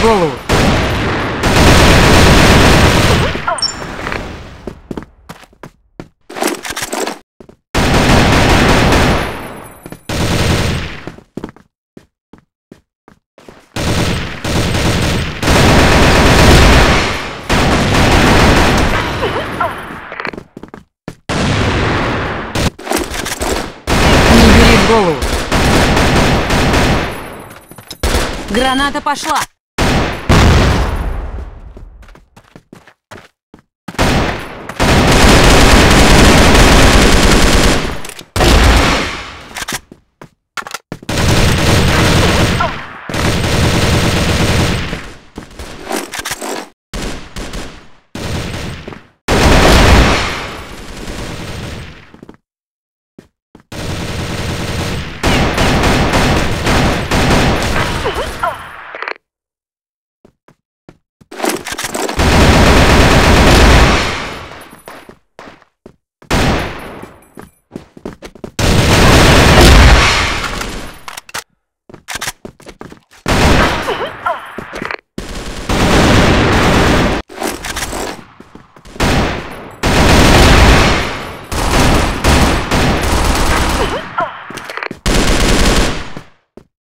в голову. Граната пошла!